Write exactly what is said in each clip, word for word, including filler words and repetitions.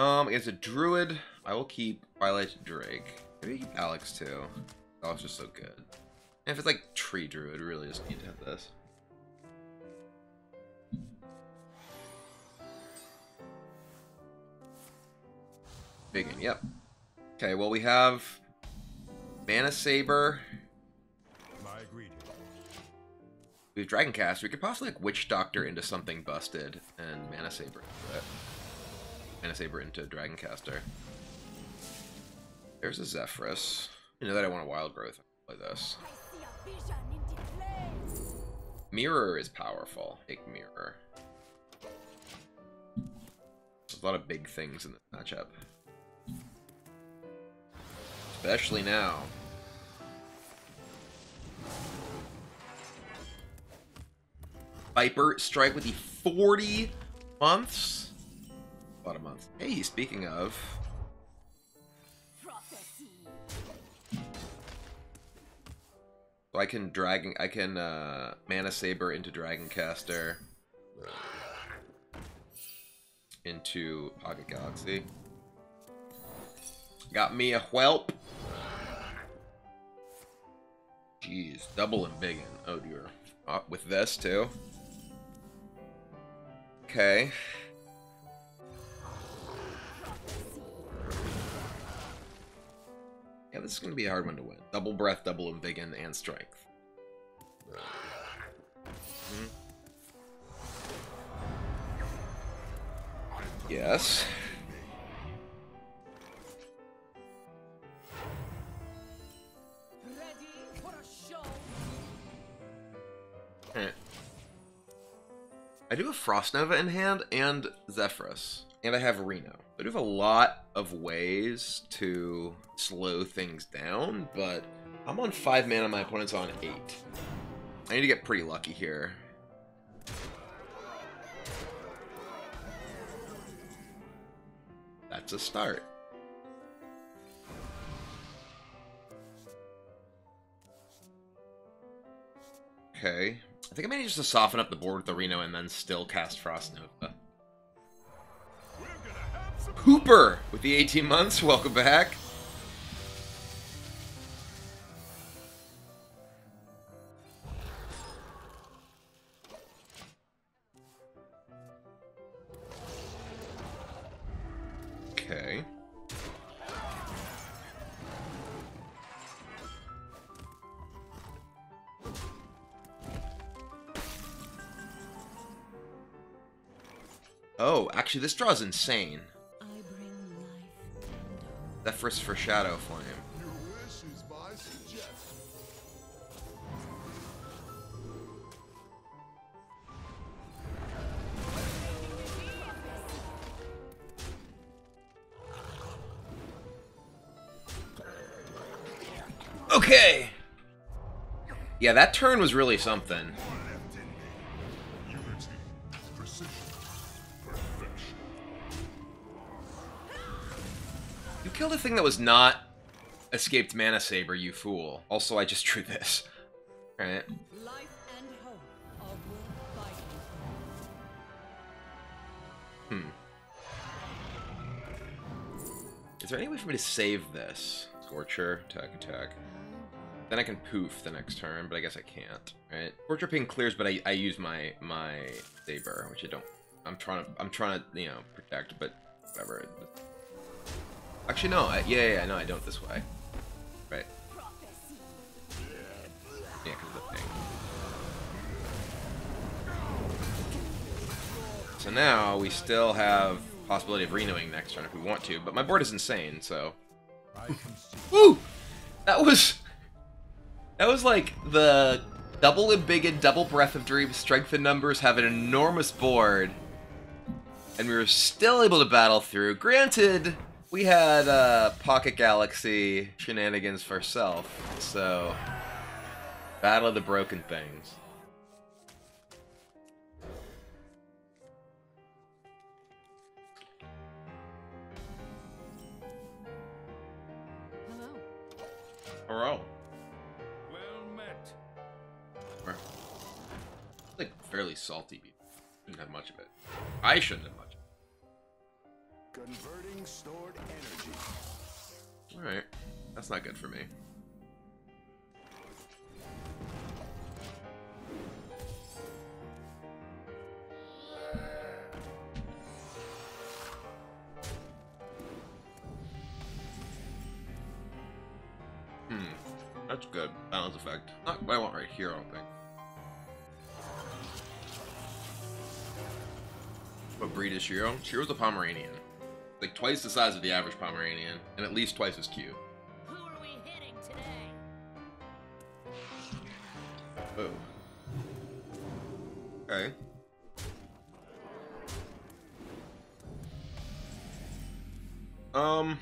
Um, it's a druid. I will keep Twilight Drake. Maybe I keep Alex too. Alex is so good. And if it's like tree druid, really just need to have this. Embiggen, yep. Okay, well we have Mana Saber. We have Dragon Cast. We could possibly like Witch Doctor into something busted and Mana Saber into it. Mana Saber into Dragoncaster. There's a Zephyrus. You know that I want a Wild Growth. I'll play this. Mirror is powerful. Take Mirror. There's a lot of big things in this matchup. Especially now. Viper Strike with the forty months. A lot of months. Hey, speaking of. So I can dragon I can uh Mana Saber into Dragoncaster. Into Pocket Galaxy. Got me a Whelp. Jeez, double Embiggen. Oh dear. Uh, with this too. Okay. Yeah, this is going to be a hard one to win. Double Breath, Double Embiggen, and Strength. Mm-hmm. Yes. Ready for a show. Eh. I do have Frost Nova in hand and Zephyrus. And I have Reno. I do have a lot of ways to slow things down, but I'm on five mana, my opponent's on eight. I need to get pretty lucky here. That's a start. Okay. I think I may need just to soften up the board with the Reno and then still cast Frost Nova. Hooper with the eighteen months. Welcome back. Okay. Oh, actually, this draw is insane. Zephyrus for Shadow Flame. Your wish is my suggestion. Okay! Yeah, that turn was really something. Killed a thing that was not escaped Mana Saber, you fool. Also, I just drew this. All right. Hmm. Is there any way for me to save this? Scorcher, attack, attack. Then I can poof the next turn, but I guess I can't. All right. Scorcher ping clears, but I I use my my saber, which I don't. I'm trying to I'm trying to you know protect, but whatever. Actually, no. I, yeah, yeah, yeah, no, I don't this way. Right. Yeah, because of the thing. So now we still have possibility of renoing next turn if we want to, but my board is insane, so... Woo! That was... That was like the double Embiggen, double Breath of Dreams, Strength in Numbers, have an enormous board, and we were still able to battle through. Granted... We had uh, Pocket Galaxy shenanigans for self, so Battle of the Broken Things. Hello. Hello. Well met. Or, like fairly salty beef. Didn't have much of it. I shouldn't have much. Converting stored energy. Alright. That's not good for me. Hmm. That's good. Balance effect. Not what I want right here, I don't think. What breed is Shiro? Shiro's a Pomeranian. Like twice the size of the average Pomeranian, and at least twice as cute. Who are we hitting today? Oh. Okay. Um,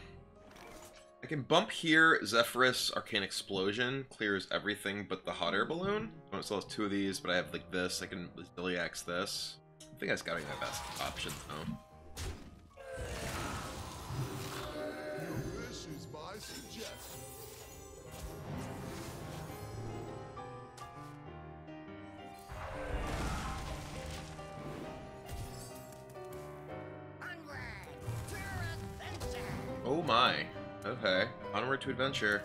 I can bump here. Zephyrus, Arcane Explosion clears everything but the hot air balloon. Oh, it still has two of these, but I have like this. I can Deliax this. I think that's gotta be my best option, though. Your wish is my suggestion. Onward to Adventure! Oh my. Okay. Onward to Adventure.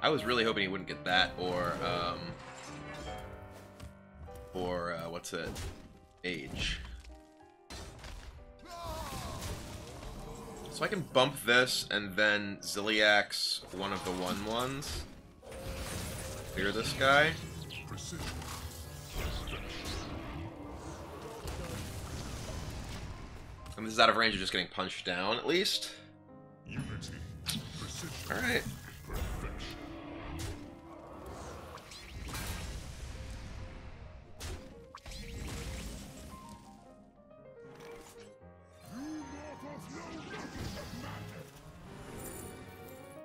I was really hoping he wouldn't get that, or, um... Or, uh, what's it? Age. So I can bump this and then Zilliax one of the one ones. Clear this guy. And this is out of range of just getting punched down, at least. Alright.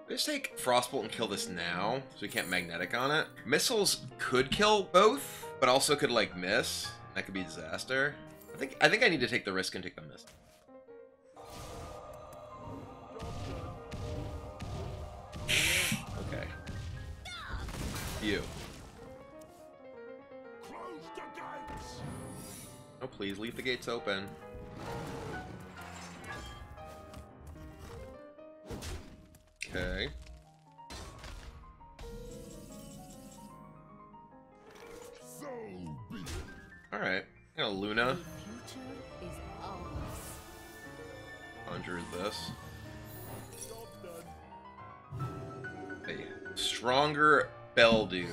Let's take Frostbolt and kill this now, so we can't magnetic on it. Missiles could kill both, but also could like miss. That could be a disaster. I think I think I need to take the risk and take the miss. Okay. You. Oh please, leave the gates open. Okay. Alright. You know, Luna. Conjure this. Hey. Stronger Beldew.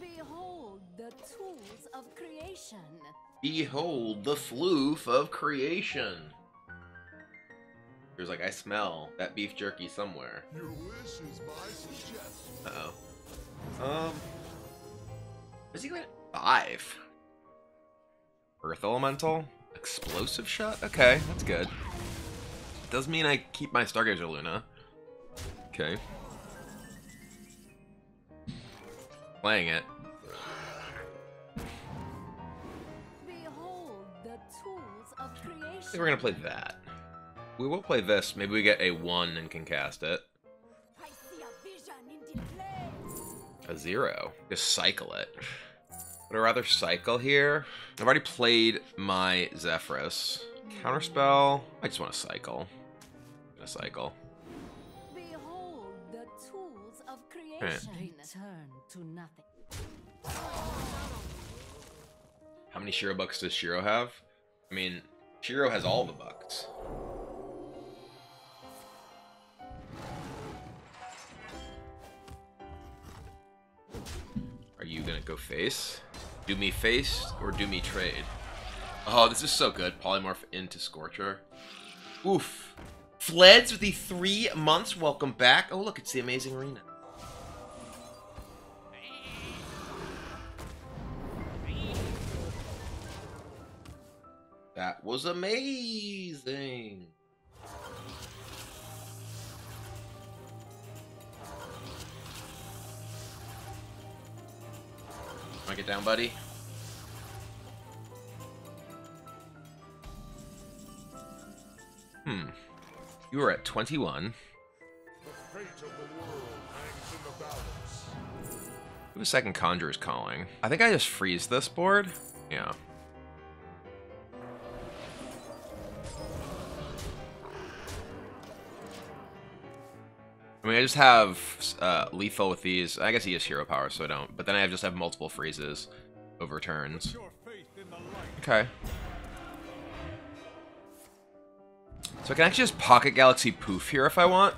Behold the tools of creation. Behold the floof of creation. He was like, I smell that beef jerky somewhere. Your wish is my suggestion. Uh-oh. Um... Is he going at five? Earth Elemental? Explosive Shot? Okay, that's good. Does mean I keep my Stargazer Luna. Okay. Playing it. Behold the tools of creation. I think we're going to play that. We will play this. Maybe we get a one and can cast it. I see a vision in the place. A zero. Just cycle it. Would I rather cycle here? I've already played my Zephyrus. Counterspell. I just want to cycle. I'm gonna cycle. Behold the tools of creation. Return to nothing. How many Shiro bucks does Shiro have? I mean, Shiro has all the bucks. Are you gonna go face? Do me face or do me trade? Oh, this is so good. Polymorph into Scorcher. Oof. Fleds with the three months. Welcome back. Oh, look, it's the amazing Reno. That was amazing. Wanna get down, buddy? Hmm. You are at twenty-one. The fate of the world hangs in the balance. We have a second Conjurer's Calling. I think I just freeze this board. Yeah. I mean, I just have uh, lethal with these. I guess he has hero power, so I don't. But then I just have multiple freezes over turns. Okay. So I can actually just Pocket Galaxy Poof here if I want.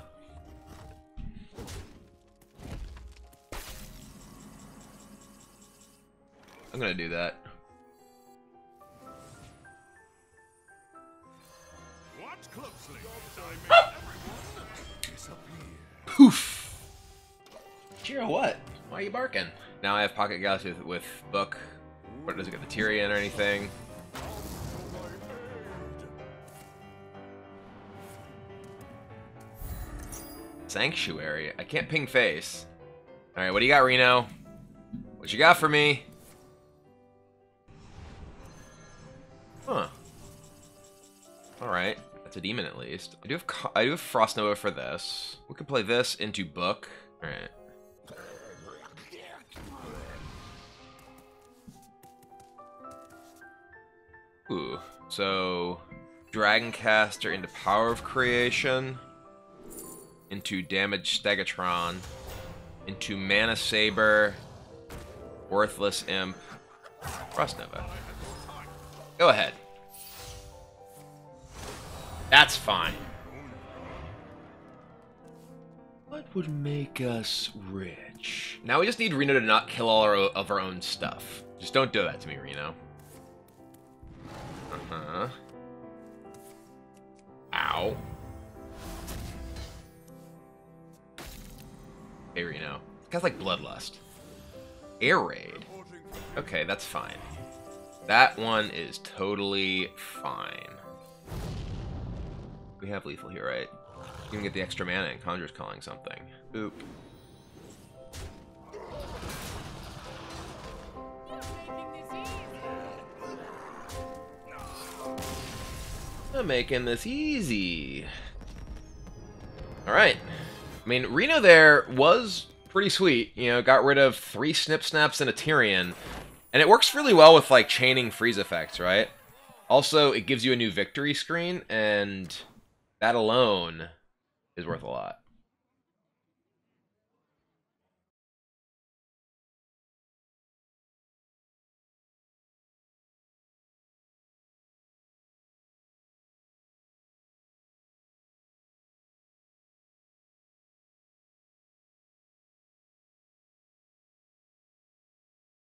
I'm gonna do that. Watch closely. Poof! Shiro, what? Why are you barking? Now I have Pocket Galaxy with, with Book. But it doesn't get the Tyrion or anything. Sanctuary? I can't ping face. Alright, what do you got, Reno? What you got for me? Huh. Alright. That's a demon at least. I do have I do have Frost Nova for this. We could play this into Book. Alright. Ooh. So Dragoncaster into Power of Creation. Into Damage Stegatron. Into Mana Saber. Worthless Imp. Frost Nova. Go ahead. That's fine. What would make us rich? Now we just need Reno to not kill all our, of our own stuff. Just don't do that to me, Reno. Uh-huh. Ow. Hey, Reno. This guy's like Bloodlust. Air Raid. Okay, that's fine. That one is totally fine. We have lethal here, right? You can get the extra mana and Conjurer's Calling something. Oop. I'm making this easy. Alright. I mean, Reno there was pretty sweet. You know, got rid of three Snip Snaps and a Tyrion. And it works really well with, like, chaining freeze effects, right? Also, it gives you a new victory screen, and that alone is worth a lot.